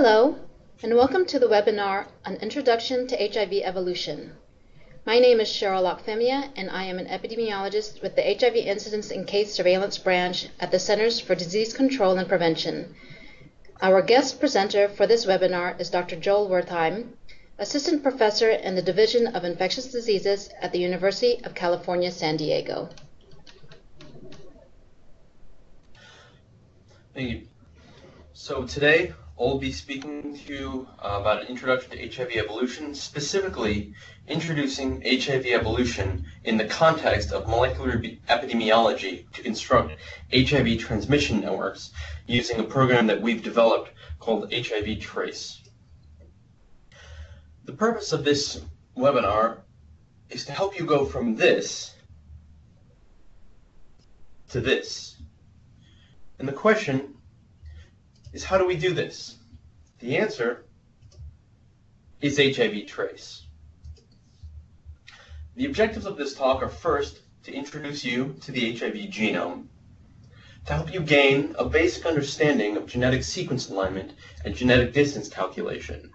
Hello, and welcome to the webinar on Introduction to HIV Evolution. My name is Cheryl Ocfemia, and I am an epidemiologist with the HIV Incidence and Case Surveillance Branch at the Centers for Disease Control and Prevention. Our guest presenter for this webinar is Dr. Joel Wertheim, Assistant Professor in the Division of Infectious Diseases at the University of California, San Diego. Thank you. So today, I'll be speaking to you about an introduction to HIV evolution, specifically introducing HIV evolution in the context of molecular epidemiology to construct HIV transmission networks using a program that we've developed called HIV Trace. The purpose of this webinar is to help you go from this to this. And the question is, how do we do this? The answer is HIV Trace. The objectives of this talk are first to introduce you to the HIV genome, to help you gain a basic understanding of genetic sequence alignment and genetic distance calculation,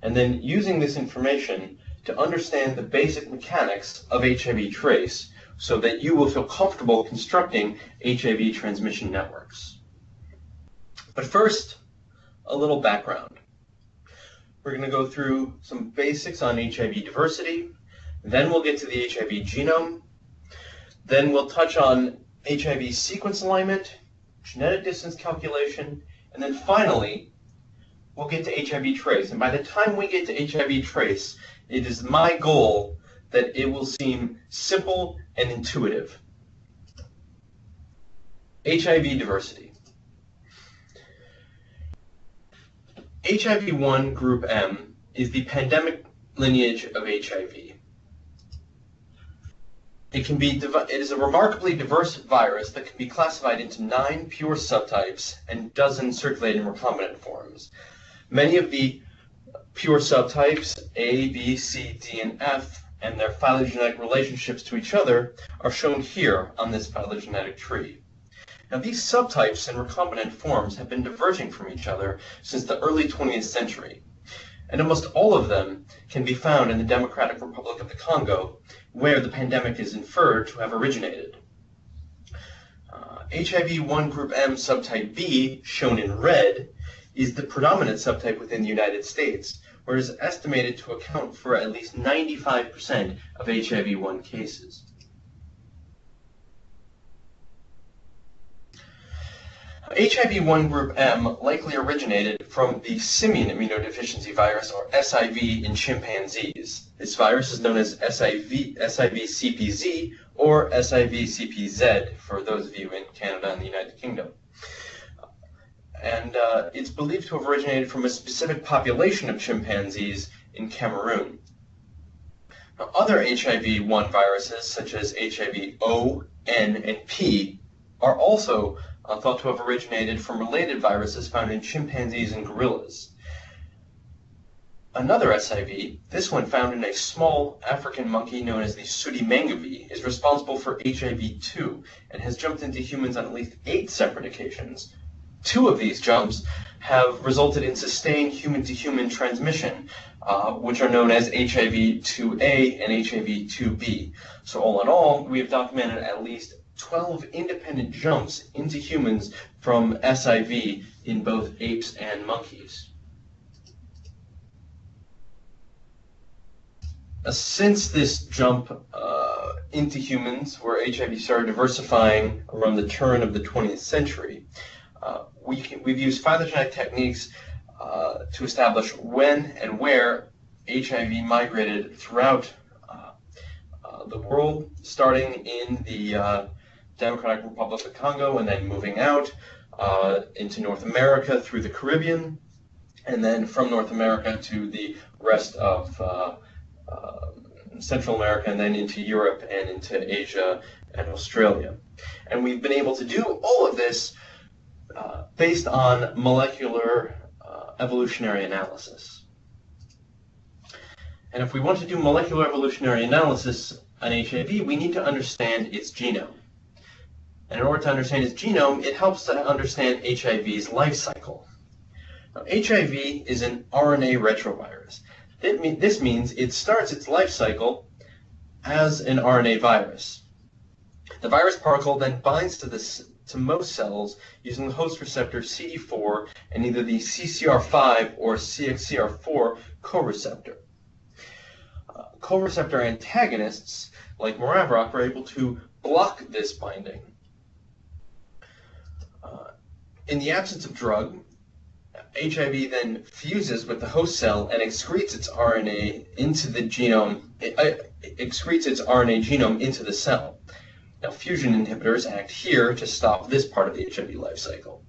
and then using this information to understand the basic mechanics of HIV Trace so that you will feel comfortable constructing HIV transmission networks. But first, a little background. We're going to go through some basics on HIV diversity, then we'll get to the HIV genome, then we'll touch on HIV sequence alignment, genetic distance calculation, and then finally, we'll get to HIV trace. And by the time we get to HIV trace, it is my goal that it will seem simple and intuitive. HIV diversity. HIV-1 group M is the pandemic lineage of HIV. It is a remarkably diverse virus that can be classified into 9 pure subtypes and dozens circulating recombinant forms. Many of the pure subtypes A, B, C, D, and F and their phylogenetic relationships to each other are shown here on this phylogenetic tree. Now, these subtypes and recombinant forms have been diverging from each other since the early 20th century, and almost all of them can be found in the Democratic Republic of the Congo, where the pandemic is inferred to have originated. HIV-1 group M subtype B, shown in red, is the predominant subtype within the United States, where it is estimated to account for at least 95% of HIV-1 cases. HIV-1 group M likely originated from the simian immunodeficiency virus, or SIV, in chimpanzees. This virus is known as SIV-CPZ or SIV-CPZ for those of you in Canada and the United Kingdom. And it's believed to have originated from a specific population of chimpanzees in Cameroon. Now, other HIV-1 viruses, such as HIV-O, N, and P, are also thought to have originated from related viruses found in chimpanzees and gorillas. Another SIV, this one found in a small African monkey known as the sooty mangabe, is responsible for HIV-2 and has jumped into humans on at least 8 separate occasions. 2 of these jumps have resulted in sustained human-to-human transmission, which are known as HIV-2A and HIV-2B. So all in all, we have documented at least 12 independent jumps into humans from SIV in both apes and monkeys. Now, since this jump into humans, where HIV started diversifying around the turn of the 20th century, we've used phylogenetic techniques to establish when and where HIV migrated throughout the world, starting in the Democratic Republic of Congo, and then moving out into North America through the Caribbean, and then from North America to the rest of Central America, and then into Europe and into Asia and Australia. And we've been able to do all of this based on molecular evolutionary analysis. And if we want to do molecular evolutionary analysis on HIV, we need to understand its genome. And in order to understand its genome, it helps to understand HIV's life cycle. Now, HIV is an RNA retrovirus. This means it starts its life cycle as an RNA virus. The virus particle then binds to most cells using the host receptor CD4 and either the CCR5 or CXCR4 coreceptor. Coreceptor antagonists like Maraviroc are able to block this binding. In the absence of drug, HIV then fuses with the host cell and excretes its RNA into the genome. Excretes its RNA genome into the cell. Now, fusion inhibitors act here to stop this part of the HIV life cycle.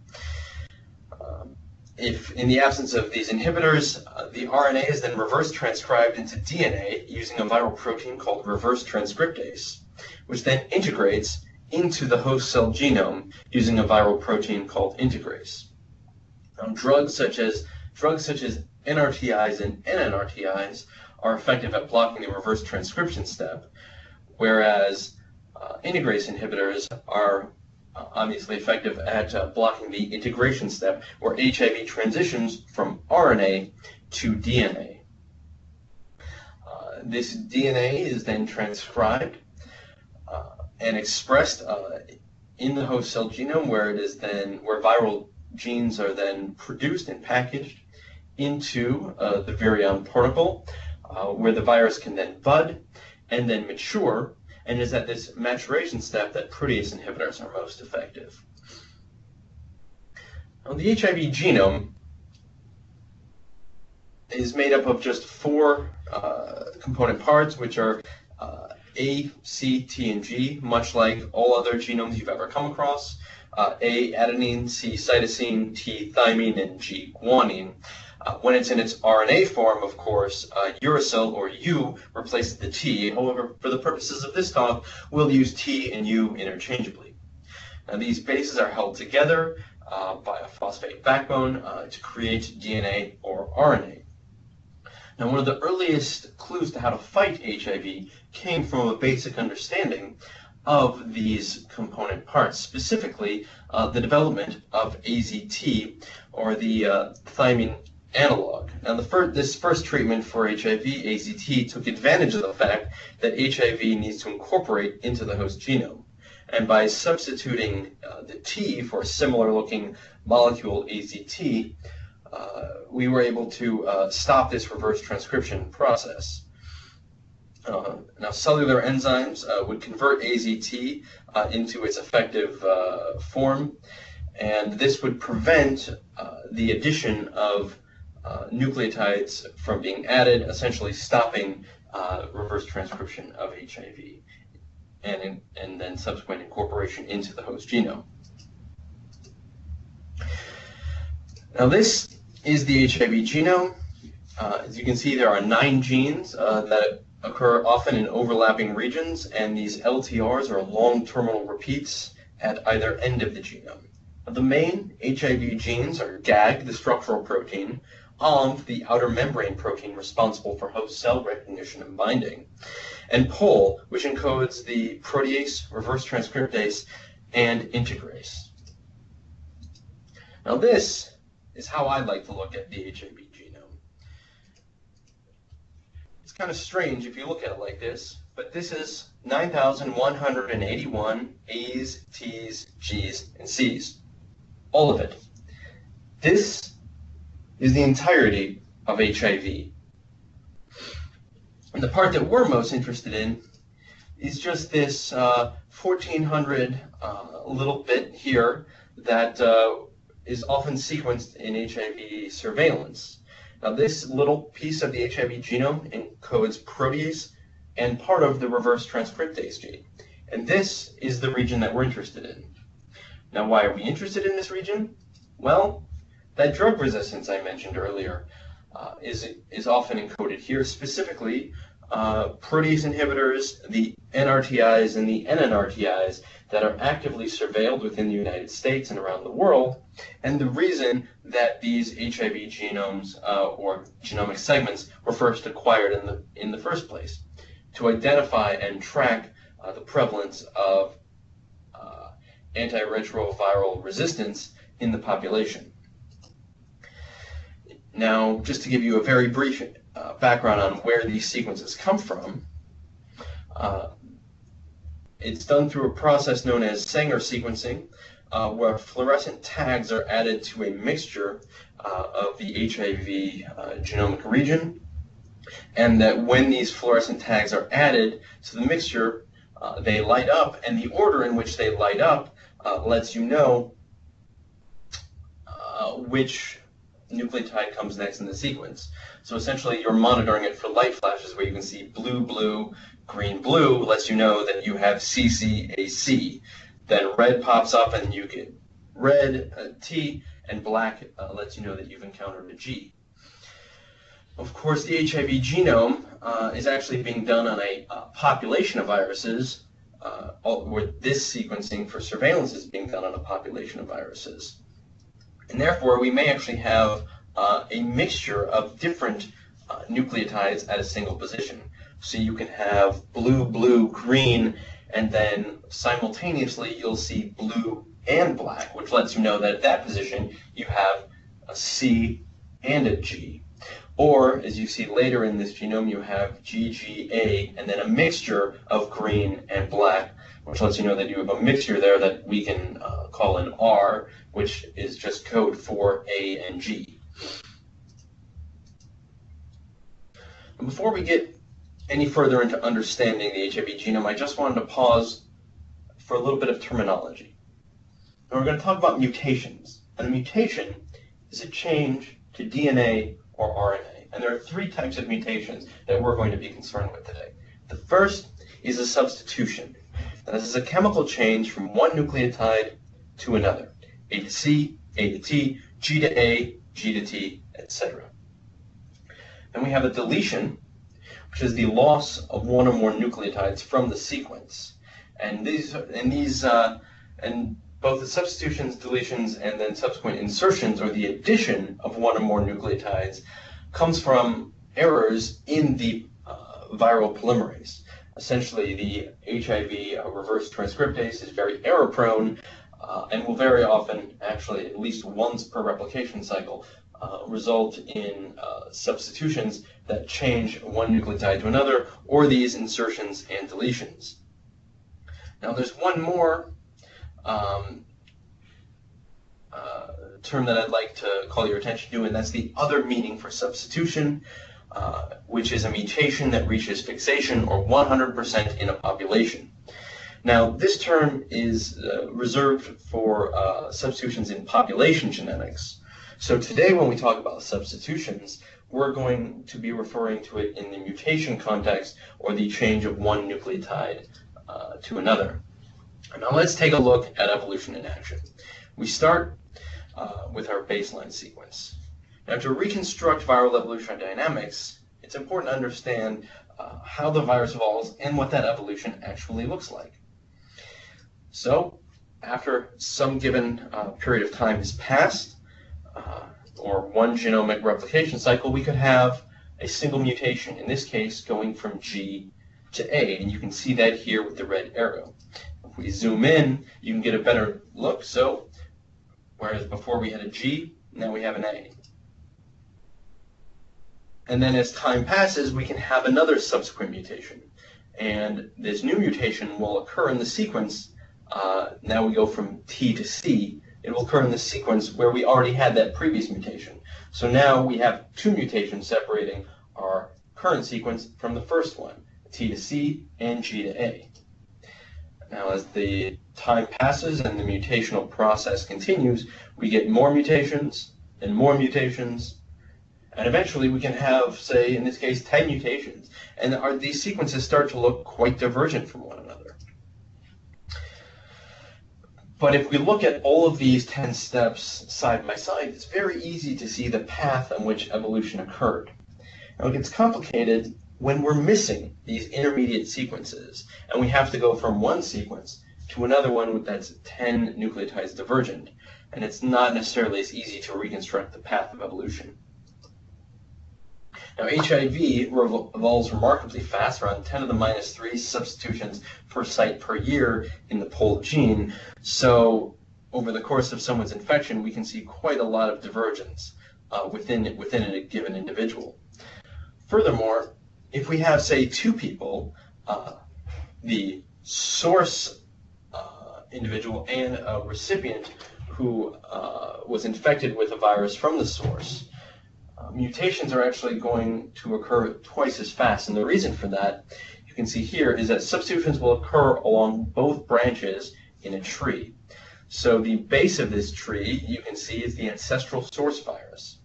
If in the absence of these inhibitors, the RNA is then reverse transcribed into DNA using a viral protein called reverse transcriptase, which then integrates into the host cell genome using a viral protein called integrase. Drugs such as NRTIs and NNRTIs are effective at blocking the reverse transcription step, whereas integrase inhibitors are obviously effective at blocking the integration step, where HIV transitions from RNA to DNA. This DNA is then transcribed and expressed in the host cell genome, where viral genes are then produced and packaged into the virion particle, where the virus can then bud and then mature, and it's at this maturation step that protease inhibitors are most effective. Now, the HIV genome is made up of just four component parts, which are A, C, T, and G, much like all other genomes you've ever come across. A, adenine, C, cytosine, T, thymine, and G, guanine. When it's in its RNA form, of course, uracil or U replaces the T. However, for the purposes of this talk, we'll use T and U interchangeably. Now, these bases are held together by a phosphate backbone to create DNA or RNA. Now, one of the earliest clues to how to fight HIV came from a basic understanding of these component parts, specifically the development of AZT, or the thymine analog. Now, this first treatment for HIV, AZT, took advantage of the fact that HIV needs to incorporate into the host genome. And by substituting the T for a similar-looking molecule, AZT, we were able to stop this reverse transcription process. Now, cellular enzymes would convert AZT into its effective form, and this would prevent the addition of nucleotides from being added, essentially stopping reverse transcription of HIV and then subsequent incorporation into the host genome. Now, this is the HIV genome. As you can see, there are 9 genes that occur often in overlapping regions, and these LTRs are long terminal repeats at either end of the genome. Now, the main HIV genes are GAG, the structural protein, OMV, the outer membrane protein responsible for host cell recognition and binding, and POL, which encodes the protease, reverse transcriptase, and integrase. Now, this is how I like to look at the HIV genome. It's kind of strange if you look at it like this, but this is 9,181 A's, T's, G's, and C's. All of it. This is the entirety of HIV. And the part that we're most interested in is just this 1,400 little bit here that is often sequenced in HIV surveillance. Now, this little piece of the HIV genome encodes protease and part of the reverse transcriptase gene. And this is the region that we're interested in. Now, why are we interested in this region? Well, that drug resistance I mentioned earlier is often encoded here, specifically protease inhibitors, the NRTIs, and the NNRTIs that are actively surveilled within the United States and around the world. And the reason that these HIV genomes or genomic segments were first acquired in the first place, to identify and track the prevalence of antiretroviral resistance in the population. Now, just to give you a very brief background on where these sequences come from, it's done through a process known as Sanger sequencing, where fluorescent tags are added to a mixture of the HIV genomic region, and that when these fluorescent tags are added to the mixture, they light up, and the order in which they light up lets you know which nucleotide comes next in the sequence. So essentially you're monitoring it for light flashes where you can see blue, blue, green, blue, lets you know that you have CCAC. Then red pops up and you get red, T, and black lets you know that you've encountered a G. Of course, the HIV genome is actually being done on a population of viruses, where this sequencing for surveillance is being done on a population of viruses. And therefore, we may actually have a mixture of different nucleotides at a single position. So you can have blue, blue, green, and then simultaneously you'll see blue and black, which lets you know that at that position you have a C and a G. Or, as you see later in this genome, you have GGA and then a mixture of green and black, which lets you know that you have a mixture there that we can call an R, which is just code for A and G. And before we get any further into understanding the HIV genome, I just wanted to pause for a little bit of terminology. And we're going to talk about mutations. And a mutation is a change to DNA or RNA. And there are three types of mutations that we're going to be concerned with today. The first is a substitution. Now, this is a chemical change from one nucleotide to another. A to C, A to T, G to A, G to T, etc. Then we have a deletion, which is the loss of one or more nucleotides from the sequence. And both the substitutions, deletions, and then subsequent insertions, or the addition of one or more nucleotides, comes from errors in the viral polymerase. Essentially, the HIV reverse transcriptase is very error-prone and will very often, actually at least once per replication cycle, result in substitutions that change one nucleotide to another, or these insertions and deletions. Now, there's one more term that I'd like to call your attention to, and that's the other meaning for substitution, which is a mutation that reaches fixation or 100% in a population. Now, this term is reserved for substitutions in population genetics. So today, when we talk about substitutions, we're going to be referring to it in the mutation context, or the change of one nucleotide to another. Now let's take a look at evolution in action. We start with our baseline sequence. Now, to reconstruct viral evolutionary dynamics, it's important to understand how the virus evolves and what that evolution actually looks like. So, after some given period of time has passed, or one genomic replication cycle, we could have a single mutation, in this case going from G to A, and you can see that here with the red arrow. If we zoom in, you can get a better look. So, whereas before we had a G, now we have an A. And then as time passes, we can have another subsequent mutation. And this new mutation will occur in the sequence. Now we go from T to C. It will occur in the sequence where we already had that previous mutation. So now we have two mutations separating our current sequence from the first one, T to C and G to A. Now, as the time passes and the mutational process continues, we get more mutations and more mutations. And eventually we can have, say, in this case, 10 mutations. And these sequences start to look quite divergent from one another. But if we look at all of these 10 steps side by side, it's very easy to see the path on which evolution occurred. Now, it gets complicated when we're missing these intermediate sequences, and we have to go from one sequence to another one that's 10 nucleotides divergent. And it's not necessarily as easy to reconstruct the path of evolution. Now, HIV evolves remarkably fast, around 10^-3 substitutions per site per year in the POL gene. So over the course of someone's infection, we can see quite a lot of divergence within a given individual. Furthermore, if we have, say, two people, the source individual and a recipient who was infected with a virus from the source, mutations are actually going to occur twice as fast. And the reason for that, you can see here, is that substitutions will occur along both branches in a tree. So the base of this tree, you can see, is the ancestral source virus.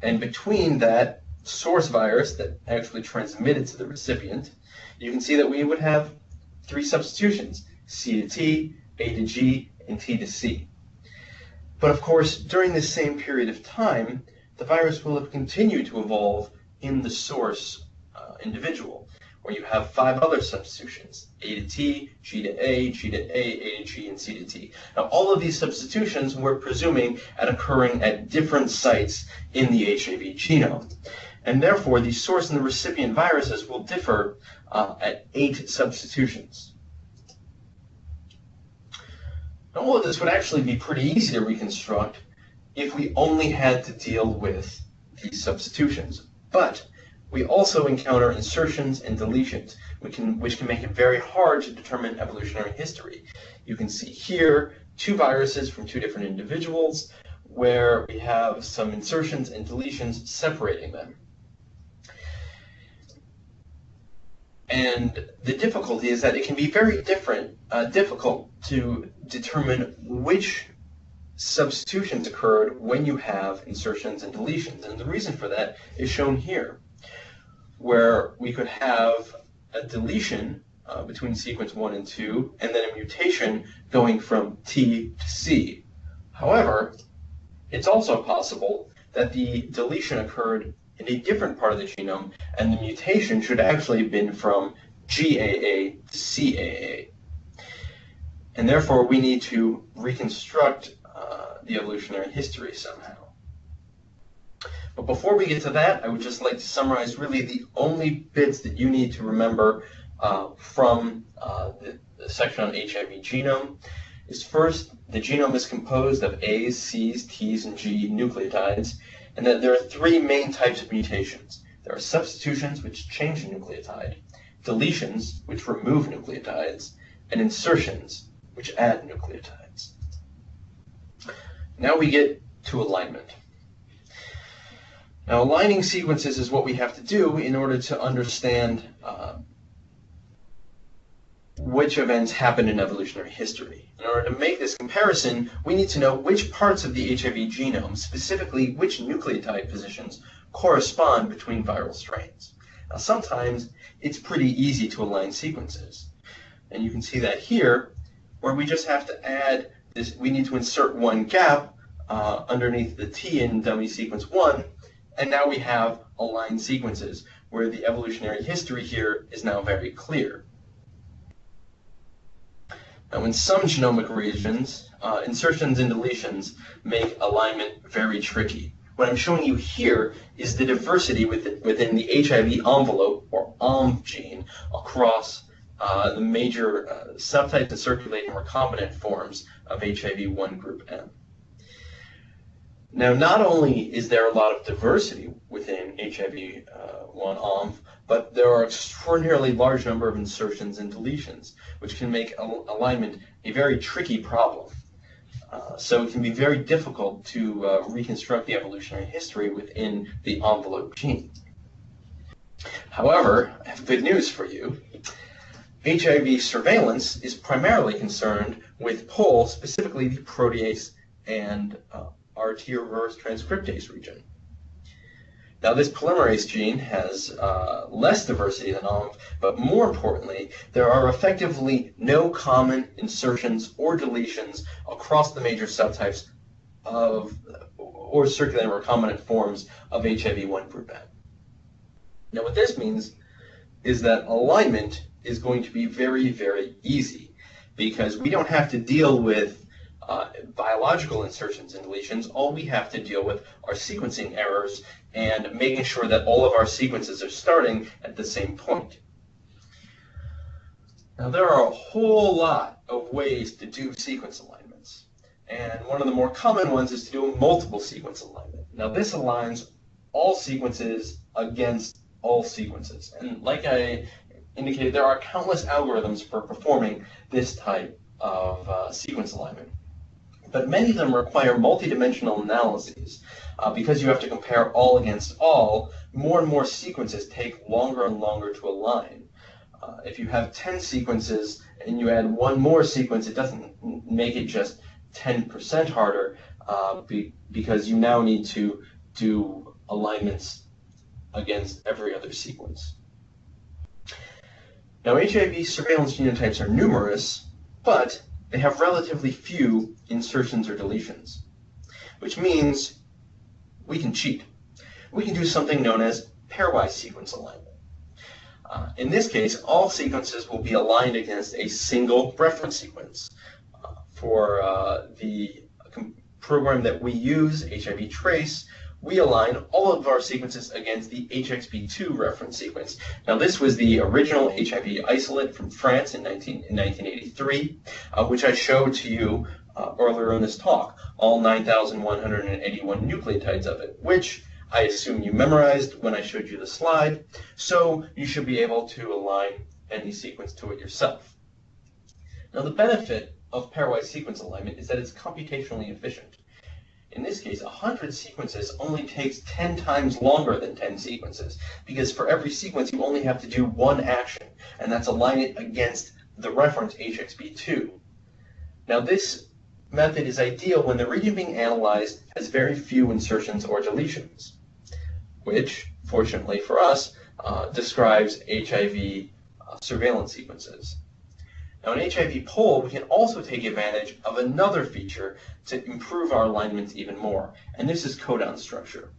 And between that source virus that actually transmitted to the recipient, you can see that we would have three substitutions: C to T, A to G, and T to C. But of course, during this same period of time, the virus will have continued to evolve in the source individual, where you have five other substitutions: A to T, G to A, G to A, A to G, and C to T. Now, all of these substitutions we're presuming at occurring at different sites in the HIV genome. And therefore, the source and the recipient viruses will differ at 8 substitutions. Now, all of this would actually be pretty easy to reconstruct if we only had to deal with these substitutions. But we also encounter insertions and deletions, which can make it very hard to determine evolutionary history. You can see here two viruses from two different individuals, where we have some insertions and deletions separating them. And the difficulty is that it can be very difficult to determine which substitutions occurred when you have insertions and deletions. And the reason for that is shown here, where we could have a deletion between sequence 1 and 2, and then a mutation going from T to C. However, it's also possible that the deletion occurred in a different part of the genome, and the mutation should actually have been from GAA to CAA. And therefore, we need to reconstruct the evolutionary history somehow. But before we get to that, I would just like to summarize really the only bits that you need to remember from the section on HIV genome. Is first, the genome is composed of A's, C's, T's, and G nucleotides, and that there are three main types of mutations. There are substitutions, which change a nucleotide, deletions, which remove nucleotides, and insertions, which add nucleotides. Now we get to alignment. Now, aligning sequences is what we have to do in order to understand which events happened in evolutionary history. In order to make this comparison, we need to know which parts of the HIV genome, specifically which nucleotide positions, correspond between viral strains. Now, sometimes it's pretty easy to align sequences. And you can see that here, where we just have to add this, we need to insert one gap underneath the T in dummy sequence 1, and now we have aligned sequences, where the evolutionary history here is now very clear. Now, in some genomic regions, insertions and deletions make alignment very tricky. What I'm showing you here is the diversity within the HIV envelope, or OMV gene, across the major subtypes and circulating recombinant forms of HIV-1 group M. Now, not only is there a lot of diversity within HIV-1 OMV, but there are extraordinarily large number of insertions and deletions, which can make alignment a very tricky problem. So it can be very difficult to reconstruct the evolutionary history within the envelope gene. However, I have good news for you. HIV surveillance is primarily concerned with POL, specifically the protease and RT reverse transcriptase region. Now, this polymerase gene has less diversity than OMV, but more importantly, there are effectively no common insertions or deletions across the major subtypes of or circulating recombinant forms of HIV-1 group M. Now, what this means is that alignment is going to be very, very easy, because we don't have to deal with biological insertions and deletions. All we have to deal with are sequencing errors and making sure that all of our sequences are starting at the same point. Now, there are a whole lot of ways to do sequence alignments, and one of the more common ones is to do a multiple sequence alignment. Now this aligns all sequences against all sequences. And like I indicated, there are countless algorithms for performing this type of sequence alignment. But many of them require multidimensional analyses. Because you have to compare all against all, more and more sequences take longer and longer to align. If you have 10 sequences and you add one more sequence, it doesn't make it just 10% harder because you now need to do alignments against every other sequence. Now, HIV surveillance genotypes are numerous, but they have relatively few insertions or deletions, which means we can cheat. We can do something known as pairwise sequence alignment. In this case, all sequences will be aligned against a single reference sequence. For the program that we use, HIV Trace, we align all of our sequences against the HXB2 reference sequence. Now, this was the original HIV isolate from France in 1983, which I showed to you earlier in this talk, all 9,181 nucleotides of it, which I assume you memorized when I showed you the slide, so you should be able to align any sequence to it yourself. Now, the benefit of pairwise sequence alignment is that it's computationally efficient. In this case, 100 sequences only takes 10 times longer than 10 sequences, because for every sequence you only have to do one action, and that's align it against the reference HXB2. Now, this method is ideal when the region being analyzed has very few insertions or deletions, which, fortunately for us, describes HIV surveillance sequences. Now, in HIV POL, we can also take advantage of another feature to improve our alignments even more, and this is codon structure.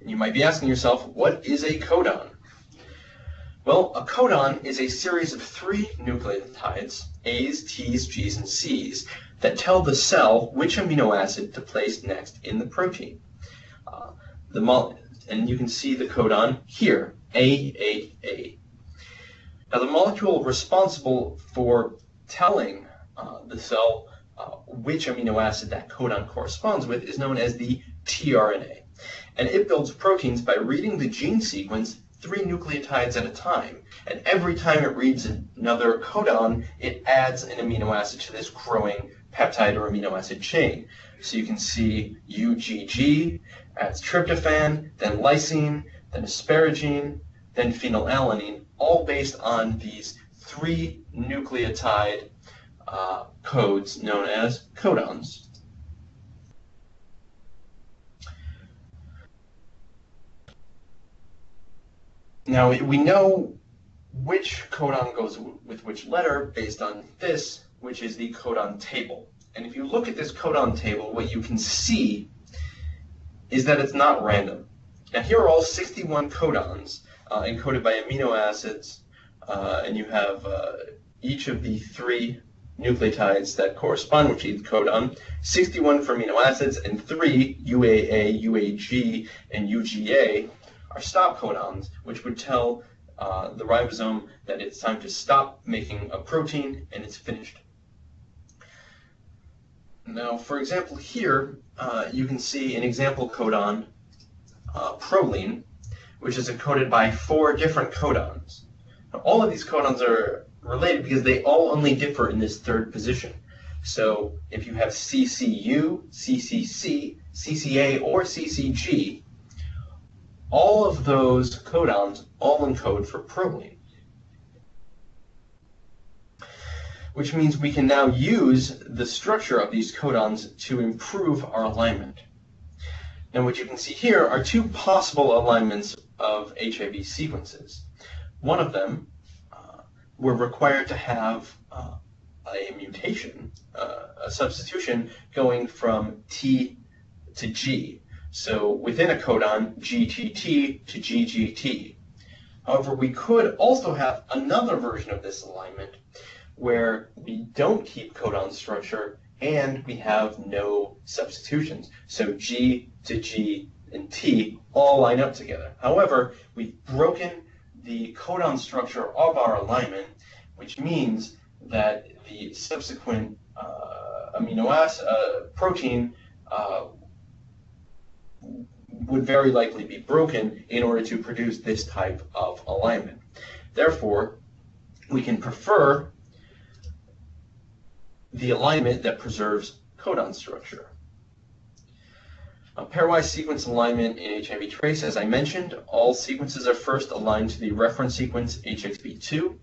And you might be asking yourself, what is a codon? Well, a codon is a series of three nucleotides, A's, T's, G's, and C's, that tell the cell which amino acid to place next in the protein. And you can see the codon here, A. Now, the molecule responsible for telling the cell which amino acid that codon corresponds with is known as the tRNA. And it builds proteins by reading the gene sequence 3 nucleotides at a time. And every time it reads another codon, it adds an amino acid to this growing peptide or amino acid chain. So you can see UGG adds tryptophan, then lysine, then asparagine, then phenylalanine, all based on these 3 nucleotide codes known as codons. Now, we know which codon goes with which letter based on this, which is the codon table. And if you look at this codon table, what you can see is that it's not random. Now, here are all 61 codons encoded by amino acids, and you have each of the 3 nucleotides that correspond with each codon, 61 for amino acids, and 3, UAA, UAG, and UGA, are stop codons, which would tell the ribosome that it's time to stop making a protein and it's finished. Now, for example, here you can see an example codon, proline, which is encoded by 4 different codons. Now, all of these codons are related because they all only differ in this 3rd position. So if you have CCU, CCC, CCA, or CCG, all of those codons all encode for proline, which means we can now use the structure of these codons to improve our alignment. Now, what you can see here are 2 possible alignments of HIV sequences. One of them, we're required to have a mutation, a substitution going from T to G. So within a codon, GTT to GGT. However, we could also have another version of this alignment where we don't keep codon structure and we have no substitutions. So G to G and T all line up together. However, we've broken the codon structure of our alignment, which means that the subsequent amino acid protein would very likely be broken in order to produce this type of alignment. Therefore, we can prefer the alignment that preserves codon structure. Pairwise sequence alignment in HIV trace, as I mentioned, all sequences are first aligned to the reference sequence HXB2.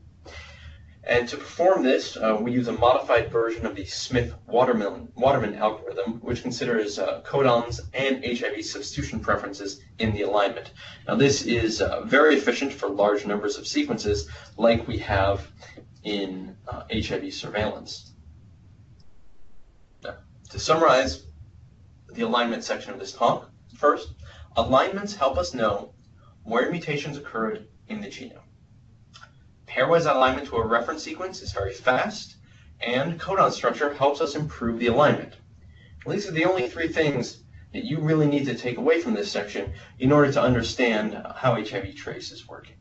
And to perform this, we use a modified version of the Smith-Waterman algorithm, which considers codons and HIV substitution preferences in the alignment. Now, this is very efficient for large numbers of sequences like we have in HIV surveillance. Now, to summarize the alignment section of this talk, first, alignments help us know where mutations occurred in the genome. Pairwise alignment to a reference sequence is very fast, and codon structure helps us improve the alignment. These are the only three things that you really need to take away from this section in order to understand how HIV trace is working.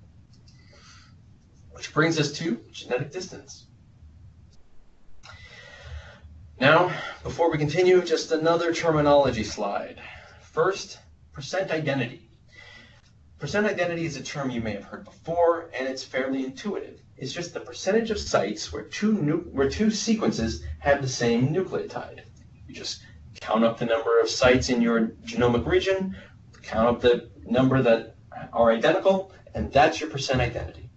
Which brings us to genetic distance. Now, before we continue, just another terminology slide. First, percent identity. Percent identity is a term you may have heard before, and it's fairly intuitive. It's just the percentage of sites where two sequences have the same nucleotide. You just count up the number of sites in your genomic region, count up the number that are identical, and that's your percent identity.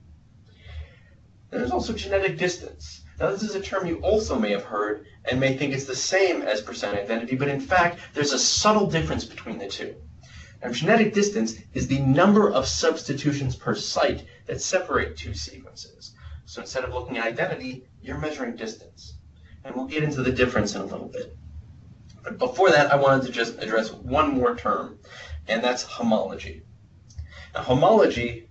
There's also genetic distance. Now, this is a term you also may have heard and may think it's the same as percent identity, but in fact, there's a subtle difference between the two. Now, genetic distance is the number of substitutions per site that separate two sequences. So instead of looking at identity, you're measuring distance. And we'll get into the difference in a little bit. But before that, I wanted to just address one more term, and that's homology. Now, homology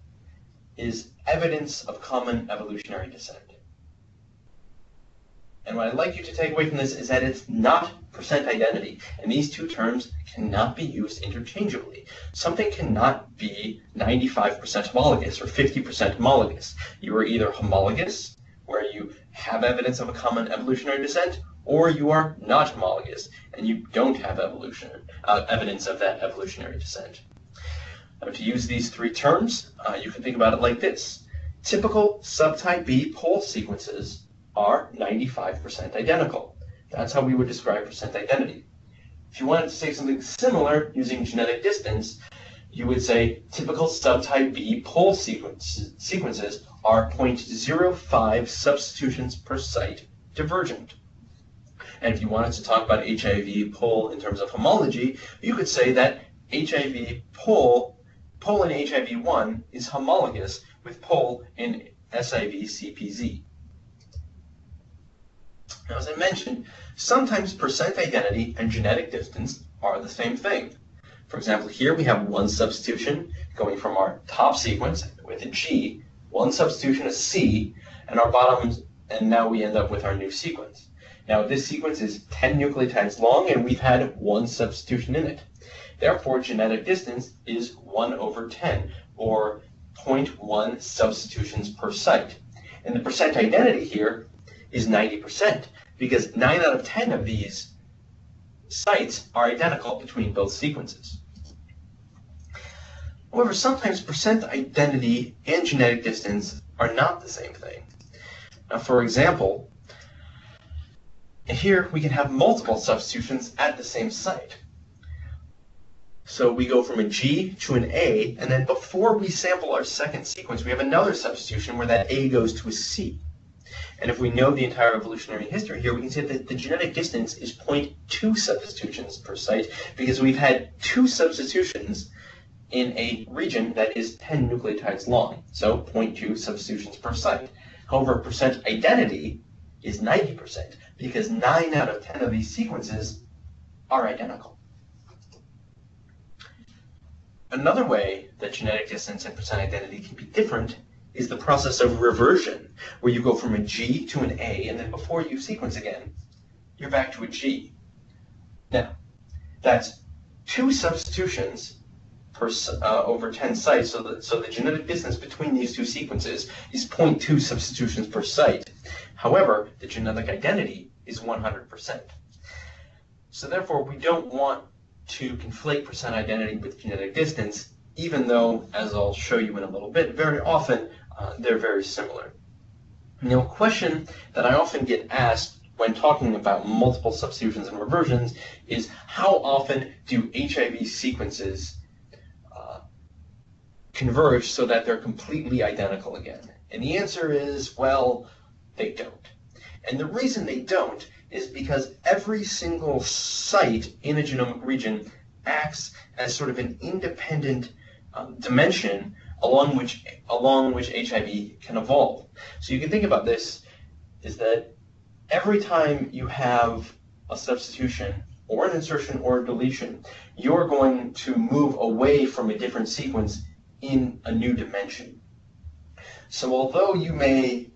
is evidence of common evolutionary descent. And what I'd like you to take away from this is that it's not percent identity, and these two terms cannot be used interchangeably. Something cannot be 95% homologous or 50% homologous. You are either homologous, where you have evidence of a common evolutionary descent, or you are not homologous, and you don't have evidence of that evolutionary descent. Now, to use these three terms, you can think about it like this. Typical subtype B POL sequences are 95% identical. That's how we would describe percent identity. If you wanted to say something similar using genetic distance, you would say typical subtype B POL sequences are 0.05 substitutions per site divergent. And if you wanted to talk about HIV POL in terms of homology, you could say that HIV POL in HIV-1 is homologous with POL in SIV-CPZ. Now, as I mentioned, sometimes percent identity and genetic distance are the same thing. For example, here we have one substitution going from our top sequence with a G, one substitution, a C, and our bottom, and now we end up with our new sequence. Now, this sequence is 10 nucleotides long, and we've had one substitution in it. Therefore, genetic distance is 1/10, or 0.1 substitutions per site. And the percent identity here is 90%, because 9 out of 10 of these sites are identical between both sequences. However, sometimes percent identity and genetic distance are not the same thing. Now, for example, here we can have multiple substitutions at the same site. So we go from a G to an A, and then before we sample our second sequence, we have another substitution where that A goes to a C. And if we know the entire evolutionary history here, we can say that the genetic distance is 0.2 substitutions per site, because we've had two substitutions in a region that is 10 nucleotides long, so 0.2 substitutions per site. However, percent identity is 90%, because 9 out of 10 of these sequences are identical. Another way that genetic distance and percent identity can be different is the process of reversion, where you go from a G to an A, and then before you sequence again, you're back to a G. Now, that's two substitutions per, over 10 sites, so the genetic distance between these two sequences is 0.2 substitutions per site. However, the genetic identity is 100%. So therefore, we don't want to conflate percent identity with genetic distance, even though, as I'll show you in a little bit, very often they're very similar. Now, a question that I often get asked when talking about multiple substitutions and reversions is, how often do HIV sequences converge so that they're completely identical again? And the answer is, well, they don't. And the reason they don't is because every single site in a genomic region acts as sort of an independent dimension along which HIV can evolve. So you can think about this is that every time you have a substitution or an insertion or a deletion, you're going to move away from a different sequence in a new dimension. So although you may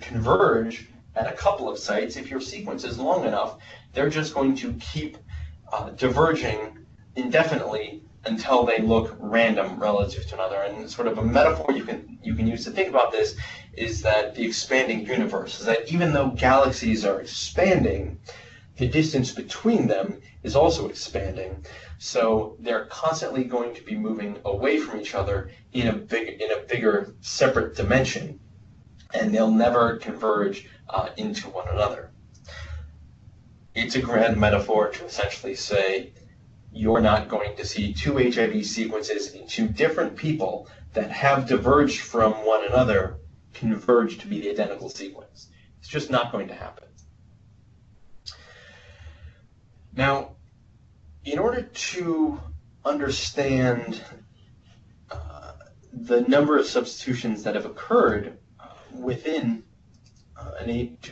converge at a couple of sites, if your sequence is long enough, they're just going to keep diverging indefinitely until they look random relative to another. And sort of a metaphor you can use to think about this is that the expanding universe is that even though galaxies are expanding, the distance between them is also expanding. So they're constantly going to be moving away from each other in a bigger separate dimension, and they'll never converge into one another. It's a grand metaphor to essentially say you're not going to see two HIV sequences in two different people that have diverged from one another converge to be the identical sequence. It's just not going to happen. Now, in order to understand the number of substitutions that have occurred within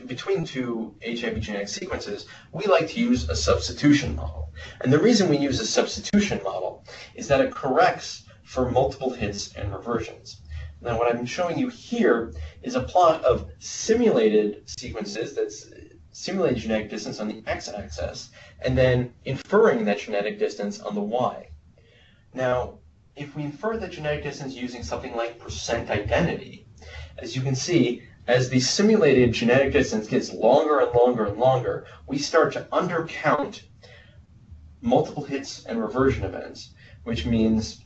between two HIV genetic sequences, we like to use a substitution model. And the reason we use a substitution model is that it corrects for multiple hits and reversions. Now, what I'm showing you here is a plot of simulated sequences that's simulated genetic distance on the x-axis, and then inferring that genetic distance on the y. Now, if we infer the genetic distance using something like percent identity, as you can see, as the simulated genetic distance gets longer and longer and longer, we start to undercount multiple hits and reversion events, which means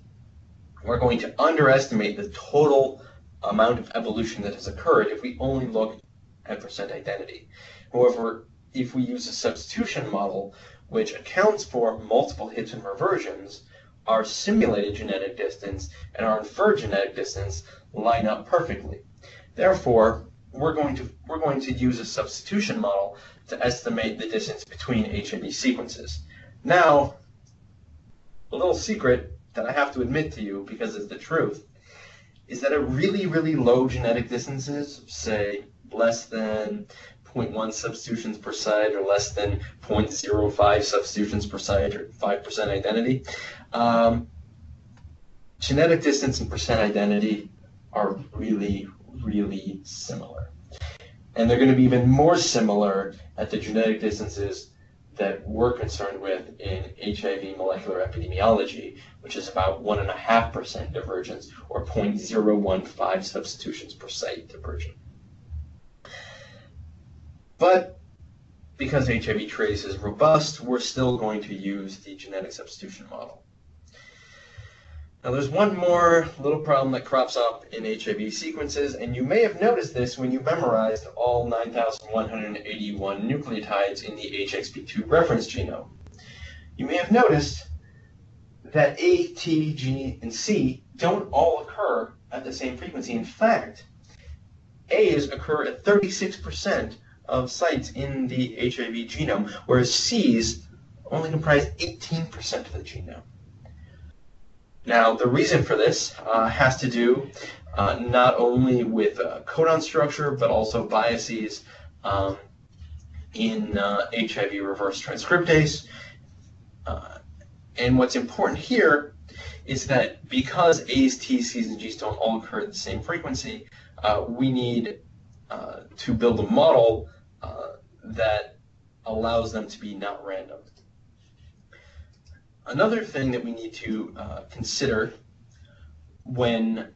we're going to underestimate the total amount of evolution that has occurred if we only look at percent identity. However, if we use a substitution model, which accounts for multiple hits and reversions, our simulated genetic distance and our inferred genetic distance line up perfectly. Therefore, we're going to use a substitution model to estimate the distance between HIV sequences. Now, a little secret that I have to admit to you because it's the truth is that at really, really low genetic distances, say less than 0.1 substitutions per site or less than 0.05 substitutions per site or 5% identity. Genetic distance and percent identity are really, really similar. And they're going to be even more similar at the genetic distances that we're concerned with in HIV molecular epidemiology, which is about 1.5% divergence or 0.015 substitutions per site divergent. But because HIV trace is robust, we're still going to use the genetic substitution model. Now there's one more little problem that crops up in HIV sequences, and you may have noticed this when you memorized all 9,181 nucleotides in the HXB2 reference genome. You may have noticed that A, T, G, and C don't all occur at the same frequency. In fact, A's occur at 36% of sites in the HIV genome, whereas C's only comprise 18% of the genome. Now, the reason for this has to do not only with codon structure, but also biases in HIV reverse transcriptase. And what's important here is that because A's, T's, C's, and G's don't all occur at the same frequency, we need to build a model that allows them to be not random. Another thing that we need to consider when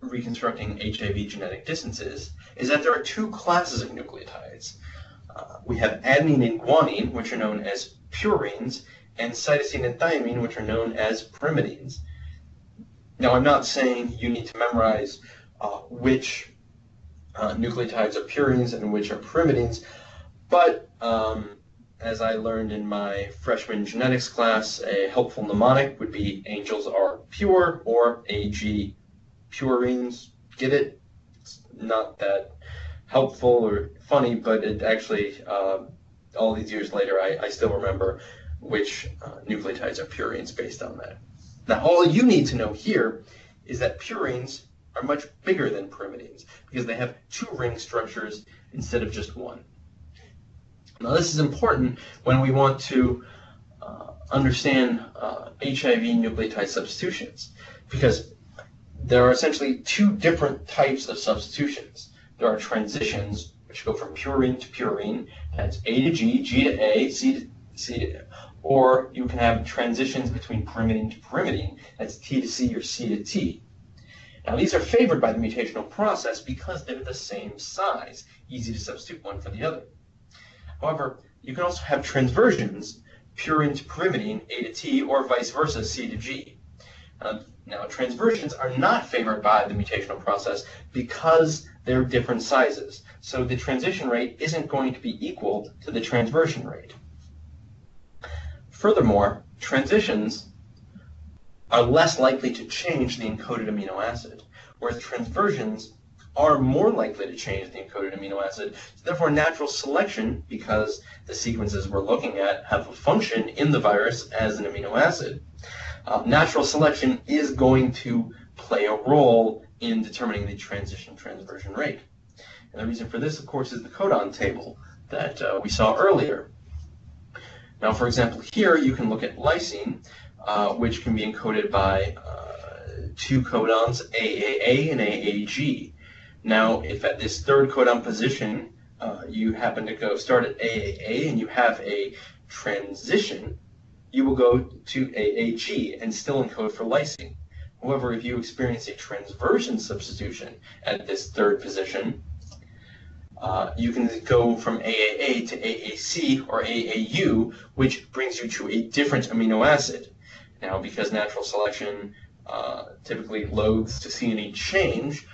reconstructing HIV genetic distances is that there are two classes of nucleotides. We have adenine and guanine, which are known as purines, and cytosine and thymine, which are known as pyrimidines. Now, I'm not saying you need to memorize which nucleotides are purines and which are pyrimidines, but as I learned in my freshman genetics class, a helpful mnemonic would be angels are pure, or AG purines. Get it? It's not that helpful or funny, but it actually, all these years later, I still remember which nucleotides are purines based on that. Now, all you need to know here is that purines are much bigger than pyrimidines because they have two ring structures instead of just one. Now, this is important when we want to understand HIV nucleotide substitutions, because there are essentially two different types of substitutions. There are transitions, which go from purine to purine. That's A to G, G to A, C to A. Or you can have transitions between pyrimidine to pyrimidine. That's T to C or C to T. Now, these are favored by the mutational process because they're the same size, easy to substitute one for the other. However, you can also have transversions, purine to pyrimidine, A to T, or vice versa, C to G. Now, transversions are not favored by the mutational process because they're different sizes. So the transition rate isn't going to be equal to the transversion rate. Furthermore, transitions are less likely to change the encoded amino acid, whereas transversions are more likely to change the encoded amino acid. So therefore, natural selection, because the sequences we're looking at have a function in the virus as an amino acid, natural selection is going to play a role in determining the transition-transversion rate. And the reason for this, of course, is the codon table that we saw earlier. Now, for example, here you can look at lysine, which can be encoded by two codons, AAA and AAG. Now, if at this third codon position you happen to go start at AAA and you have a transition, you will go to AAG and still encode for lysine. However, if you experience a transversion substitution at this third position, you can go from AAA to AAC or AAU, which brings you to a different amino acid. Now, because natural selection typically loathes to see any change,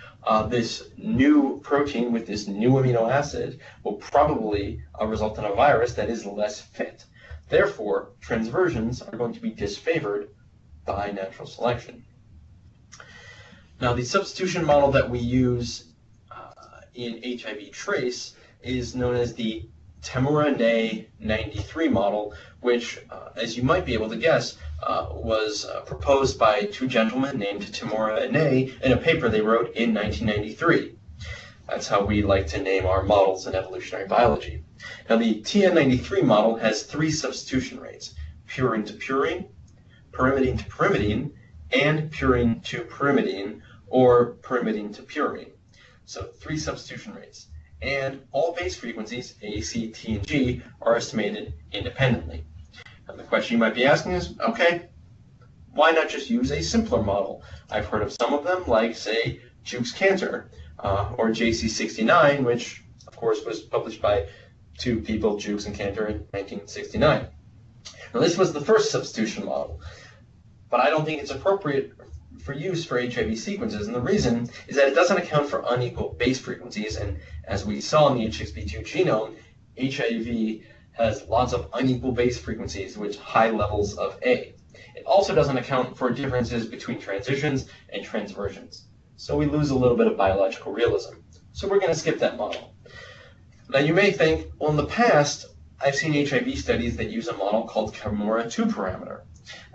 this new protein with this new amino acid will probably result in a virus that is less fit. Therefore, transversions are going to be disfavored by natural selection. Now, the substitution model that we use in HIV Trace is known as the Tamura-Nei 93 model, which, as you might be able to guess, was proposed by two gentlemen named Tamura and Nei in a paper they wrote in 1993. That's how we like to name our models in evolutionary biology. Now, the TN93 model has three substitution rates: purine to purine, pyrimidine to pyrimidine, and purine to pyrimidine, or pyrimidine to purine. So three substitution rates. And all base frequencies, A, C, T, and G, are estimated independently. And the question you might be asking is, okay, why not just use a simpler model? I've heard of some of them, like, say, Jukes-Cantor, or JC69, which, of course, was published by two people, Jukes and Cantor, in 1969. Now, this was the first substitution model, but I don't think it's appropriate for use for HIV sequences, and the reason is that it doesn't account for unequal base frequencies, and as we saw in the HXB2 genome, HIV has lots of unequal base frequencies with high levels of A. It also doesn't account for differences between transitions and transversions, so we lose a little bit of biological realism. So we're going to skip that model. Now, you may think, well, in the past, I've seen HIV studies that use a model called Kimura two-parameter.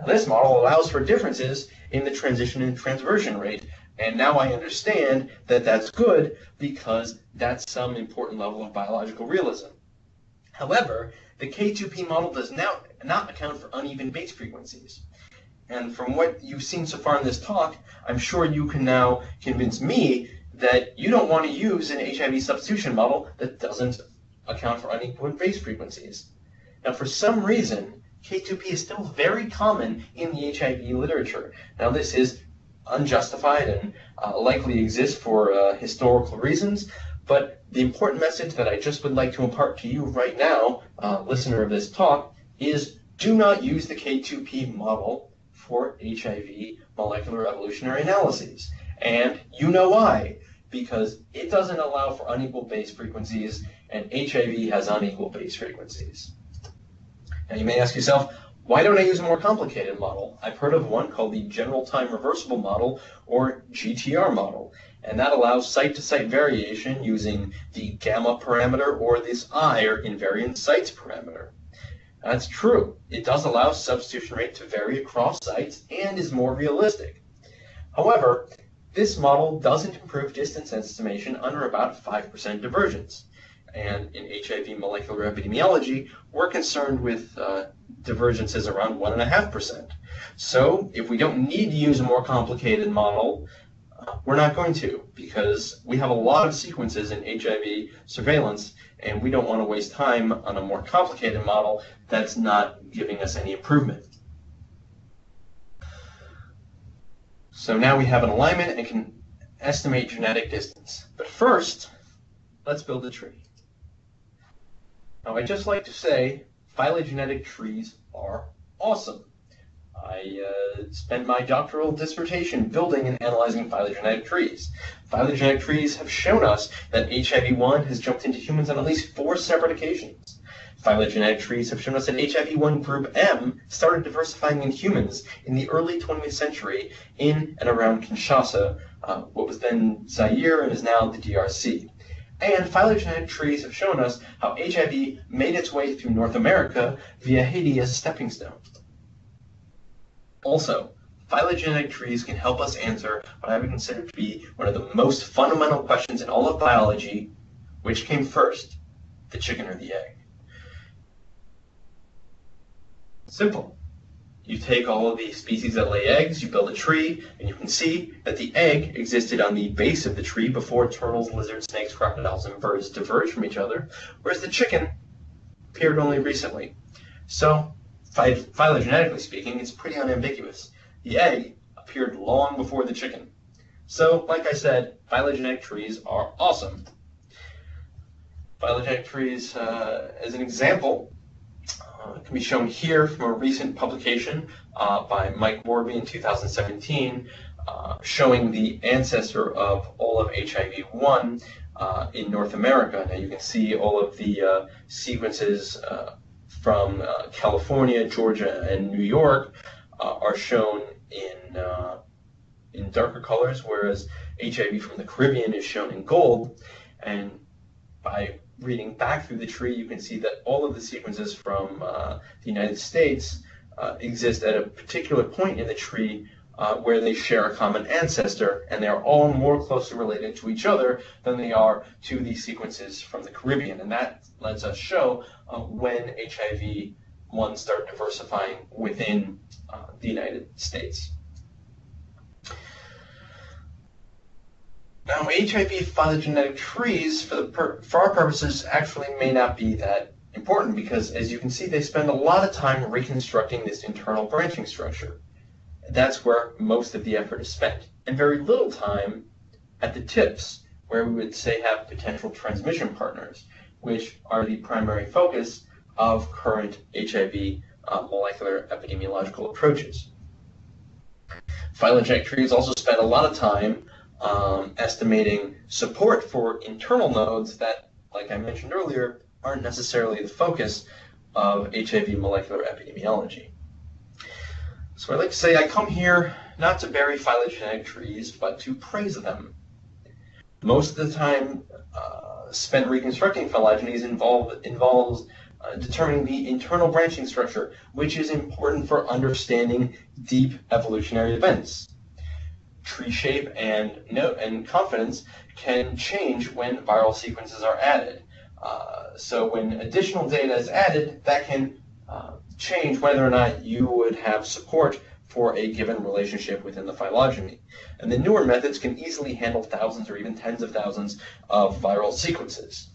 Now, this model allows for differences in the transition and transversion rate, and now I understand that that's good because that's some important level of biological realism. However, the K2P model does now not account for uneven base frequencies. And from what you've seen so far in this talk, I'm sure you can now convince me that you don't want to use an HIV substitution model that doesn't account for unequal base frequencies. Now, for some reason, K2P is still very common in the HIV literature. Now, this is unjustified and likely exists for historical reasons, but the important message that I just would like to impart to you right now, listener of this talk, is do not use the K2P model for HIV molecular evolutionary analyses. And you know why, because it doesn't allow for unequal base frequencies, and HIV has unequal base frequencies. Now you may ask yourself, why don't I use a more complicated model? I've heard of one called the General Time Reversible Model, or GTR model, and that allows site-to-site variation using the gamma parameter or this I, or invariant sites parameter. That's true. It does allow substitution rate to vary across sites and is more realistic. However, this model doesn't improve distance estimation under about 5% divergence. And in HIV molecular epidemiology, we're concerned with divergences around 1.5%. So if we don't need to use a more complicated model, we're not going to, because we have a lot of sequences in HIV surveillance, and we don't want to waste time on a more complicated model that's not giving us any improvement. So now we have an alignment and can estimate genetic distance. But first, let's build a tree. Now, I'd just like to say phylogenetic trees are awesome. I spent my doctoral dissertation building and analyzing phylogenetic trees. Phylogenetic trees have shown us that HIV-1 has jumped into humans on at least 4 separate occasions. Phylogenetic trees have shown us that HIV-1 group M started diversifying in humans in the early 20th century in and around Kinshasa, what was then Zaire and is now the DRC. And phylogenetic trees have shown us how HIV made its way through North America via Haiti as a stepping stone. Also, phylogenetic trees can help us answer what I would consider to be one of the most fundamental questions in all of biology: which came first, the chicken or the egg? Simple. You take all of the species that lay eggs, you build a tree, and you can see that the egg existed on the base of the tree before turtles, lizards, snakes, crocodiles, and birds diverged from each other, whereas the chicken appeared only recently. So, phylogenetically speaking, it's pretty unambiguous. The egg appeared long before the chicken. So, like I said, phylogenetic trees are awesome. Phylogenetic trees, as an example, can be shown here from a recent publication by Mike Warby in 2017, showing the ancestor of all of HIV-1 in North America. Now you can see all of the sequences from California, Georgia, and New York are shown in darker colors, whereas HIV from the Caribbean is shown in gold. And by reading back through the tree, you can see that all of the sequences from the United States exist at a particular point in the tree where they share a common ancestor, and they are all more closely related to each other than they are to the sequences from the Caribbean. And that lets us show when HIV-1 started diversifying within the United States. Now, HIV phylogenetic trees, for our purposes, actually may not be that important because, as you can see, they spend a lot of time reconstructing this internal branching structure. That's where most of the effort is spent, and very little time at the tips, where we would, say, have potential transmission partners, which are the primary focus of current HIV molecular epidemiological approaches. Phylogenetic trees also spend a lot of time estimating support for internal nodes that, like I mentioned earlier, aren't necessarily the focus of HIV molecular epidemiology. So I like to say I come here not to bury phylogenetic trees, but to praise them. Most of the time spent reconstructing phylogenies involves determining the internal branching structure, which is important for understanding deep evolutionary events. Tree shape and confidence can change when viral sequences are added. So when additional data is added, that can change whether or not you would have support for a given relationship within the phylogeny. And the newer methods can easily handle thousands or even tens of thousands of viral sequences.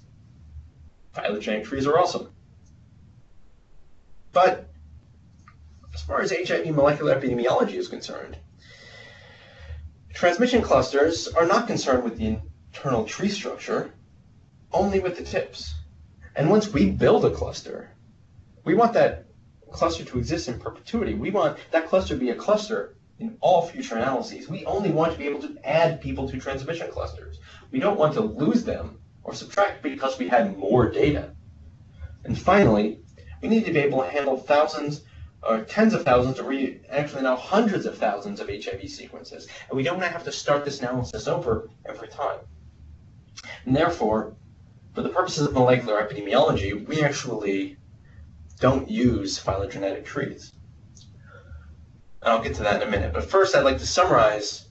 Phylogenetic trees are awesome. But as far as HIV molecular epidemiology is concerned, transmission clusters are not concerned with the internal tree structure, only with the tips. And once we build a cluster, we want that cluster to exist in perpetuity. We want that cluster to be a cluster in all future analyses. We only want to be able to add people to transmission clusters. We don't want to lose them or subtract because we had more data. And finally, we need to be able to handle thousands or tens of thousands, or actually now hundreds of thousands of HIV sequences. And we don't have to start this analysis over every time. And therefore, for the purposes of molecular epidemiology, we actually don't use phylogenetic trees. I'll get to that in a minute. But first, I'd like to summarize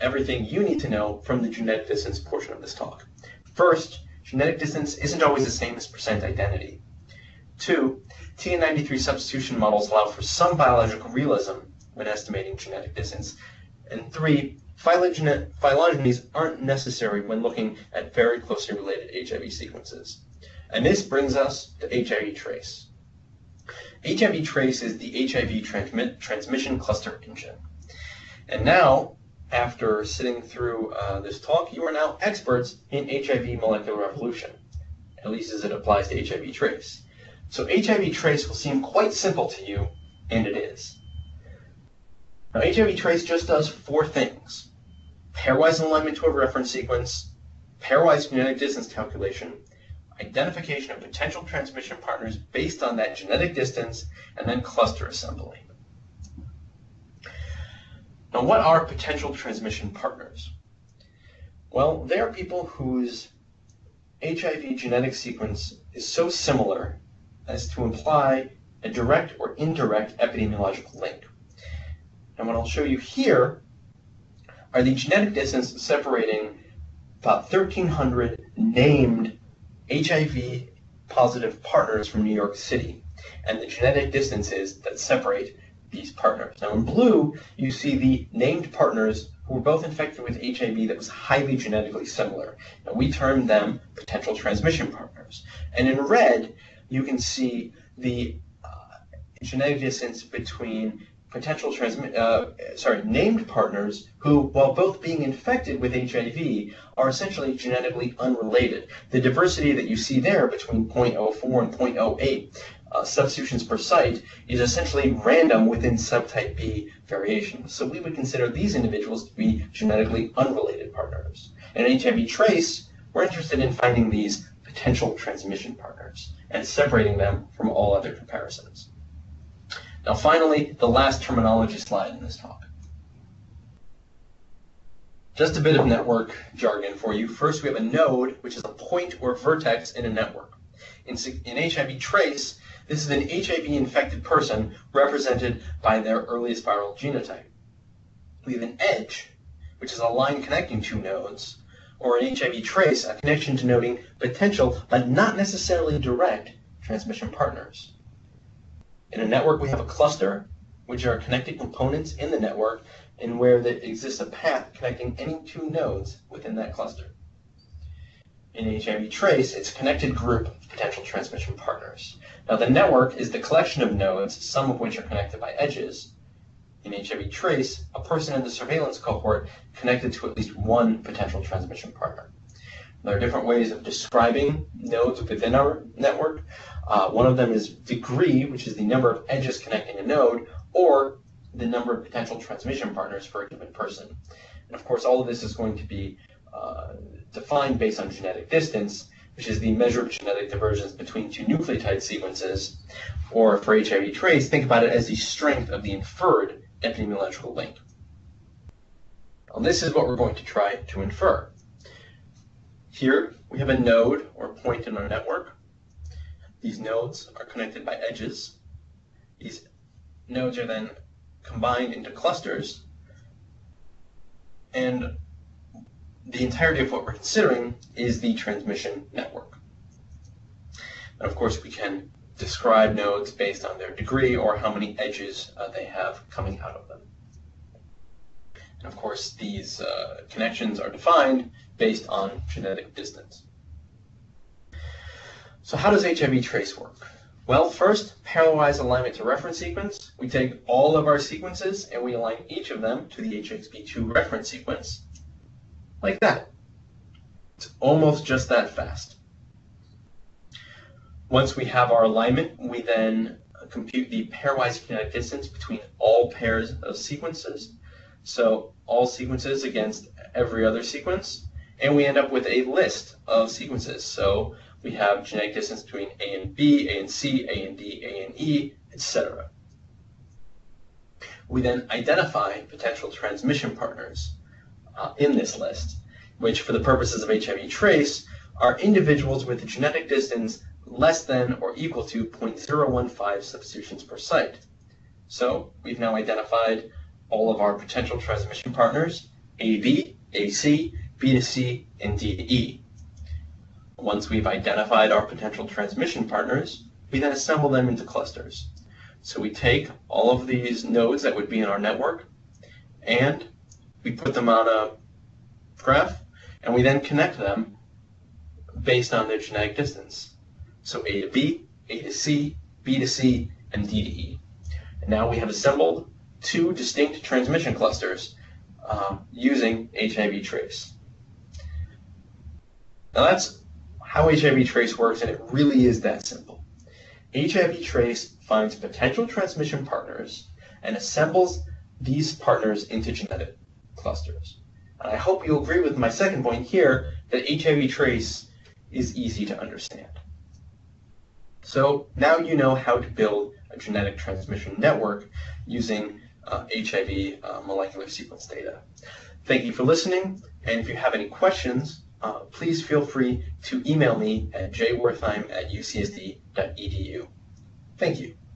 everything you need to know from the genetic distance portion of this talk. First, genetic distance isn't always the same as percent identity. Two, TN93 substitution models allow for some biological realism when estimating genetic distance. And three, phylogenies aren't necessary when looking at very closely related HIV sequences. And this brings us to HIV Trace. HIV Trace is the HIV transmission cluster engine. And now, after sitting through this talk, you are now experts in HIV molecular evolution, at least as it applies to HIV Trace. So HIV Trace will seem quite simple to you, and it is. Now, HIV Trace just does four things: pairwise alignment to a reference sequence, pairwise genetic distance calculation, identification of potential transmission partners based on that genetic distance, and then cluster assembly. Now, what are potential transmission partners? Well, they are people whose HIV genetic sequence is so similar as to imply a direct or indirect epidemiological link. And what I'll show you here are the genetic distance separating about 1,300 named HIV-positive partners from New York City, and the genetic distances that separate these partners. Now in blue, you see the named partners who were both infected with HIV that was highly genetically similar. Now we term them potential transmission partners. And in red, you can see the genetic distance between potential named partners who, while both being infected with HIV, are essentially genetically unrelated. The diversity that you see there between 0.04 and 0.08 substitutions per site is essentially random within subtype B variation. So we would consider these individuals to be genetically unrelated partners. And in HIV Trace, we're interested in finding these potential transmission partners and separating them from all other comparisons. Now finally, the last terminology slide in this talk. Just a bit of network jargon for you. First, we have a node, which is a point or vertex in a network. In HIV Trace, this is an HIV-infected person represented by their earliest viral genotype. We have an edge, which is a line connecting two nodes, or in HIV Trace, a connection denoting potential, but not necessarily direct, transmission partners. In a network, we have a cluster, which are connected components in the network, and where there exists a path connecting any two nodes within that cluster. In HIV Trace, it's a connected group of potential transmission partners. Now, the network is the collection of nodes, some of which are connected by edges. In HIV Trace, a person in the surveillance cohort connected to at least one potential transmission partner. There are different ways of describing nodes within our network. One of them is degree, which is the number of edges connecting a node, or the number of potential transmission partners for a given person. And of course, all of this is going to be defined based on genetic distance, which is the measure of genetic divergence between two nucleotide sequences, or for HIV Trace, think about it as the strength of the inferred epidemiological link. Now, this is what we're going to try to infer. Here we have a node or point in our network. These nodes are connected by edges. These nodes are then combined into clusters. And the entirety of what we're considering is the transmission network. And of course, we can describe nodes based on their degree or how many edges they have coming out of them. And of course, these connections are defined based on genetic distance. So how does HIV Trace work? Well, first, pairwise alignment to reference sequence. We take all of our sequences and we align each of them to the HXB2 reference sequence, like that. It's almost just that fast. Once we have our alignment, we then compute the pairwise kinetic distance between all pairs of sequences, so all sequences against every other sequence, and we end up with a list of sequences. So we have genetic distance between A and B, A and C, A and D, A and E, etc. We then identify potential transmission partners in this list, which for the purposes of HIV trace are individuals with a genetic distance less than or equal to 0.015 substitutions per site. So we've now identified all of our potential transmission partners, AB, AC, B to C, and D to E. Once we've identified our potential transmission partners, we then assemble them into clusters. So we take all of these nodes that would be in our network, and we put them on a graph, and we then connect them based on their genetic distance. So A to B, A to C, B to C, and D to E. And now we have assembled two distinct transmission clusters using HIV trace. Now that's how HIV trace works, and it really is that simple. HIV trace finds potential transmission partners and assembles these partners into genetic clusters. And I hope you'll agree with my second point here, that HIV trace is easy to understand. So now you know how to build a genetic transmission network using HIV molecular sequence data. Thank you for listening, and if you have any questions, please feel free to email me at jwertheim@ucsd.edu. Thank you.